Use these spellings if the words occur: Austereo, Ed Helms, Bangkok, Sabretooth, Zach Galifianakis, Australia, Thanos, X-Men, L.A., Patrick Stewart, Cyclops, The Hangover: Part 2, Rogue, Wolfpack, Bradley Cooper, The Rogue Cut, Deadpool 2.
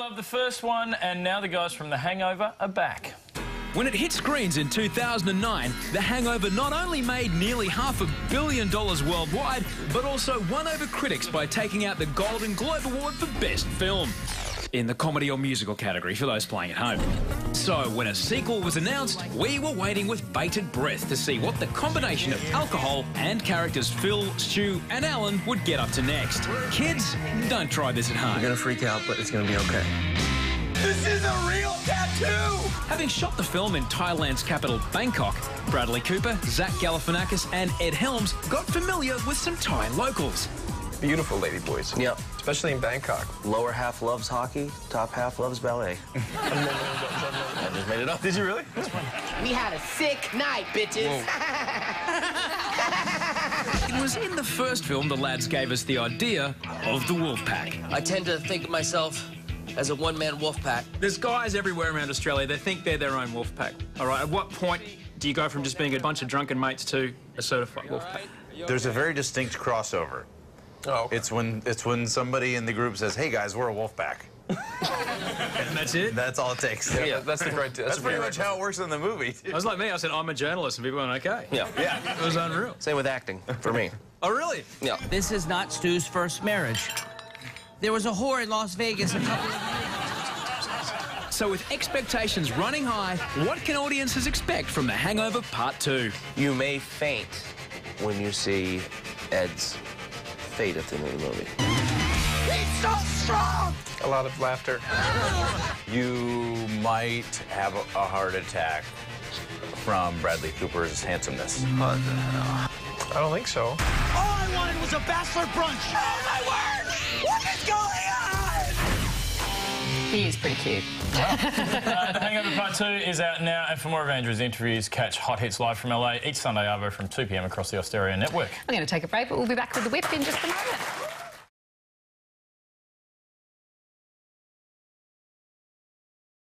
loved the first one, and now the guys from The Hangover are back. When it hit screens in 2009, The Hangover not only made nearly $500 million worldwide, but also won over critics by taking out the Golden Globe Award for Best Film, in the comedy or musical category for those playing at home. So when a sequel was announced, we were waiting with bated breath to see what the combination of alcohol and characters Phil, Stu and Alan would get up to next. Kids, don't try this at home. You're gonna freak out, but it's gonna be okay. This is a real tattoo! Having shot the film in Thailand's capital, Bangkok, Bradley Cooper, Zach Galifianakis and Ed Helms got familiar with some Thai locals. Beautiful lady boys. Yep. Especially in Bangkok. Lower half loves hockey, top half loves ballet. I just made it up. Did you really? We had a sick night, bitches. It was in the first film the lads gave us the idea of the wolf pack. I tend to think of myself as a one-man wolf pack. There's guys everywhere around Australia that think they're their own wolf pack. All right, at what point do you go from just being a bunch of drunken mates to a certified wolf pack? There's a very distinct crossover. Oh, okay. It's when somebody in the group says, "Hey guys, we're a wolf pack." And that's it. That's all it takes. Yeah, yeah, that's the great. That's pretty much how it works in the movie. Dude. I was like me. I said, "I'm a journalist," and people went, "Okay." Yeah, yeah. It was unreal. Same with acting for me. Oh, really? Yeah. This is not Stu's first marriage. There was a whore in Las Vegas a couple of... So with expectations running high, what can audiences expect from The Hangover Part 2? You may faint when you see Ed's fate at the end of the movie. He's so strong! A lot of laughter. You might have a heart attack from Bradley Cooper's handsomeness. What the hell? I don't think so. All I wanted was a bachelor brunch. Oh, my word! What is going on? He is pretty cute. Well, The Hangover Part 2 is out now, and for more of Andrew's interviews, catch Hot Hits Live from LA each Sunday Arvo from 2 p.m. across the Austereo network. I'm going to take a break, but we'll be back with The Whip in just a moment.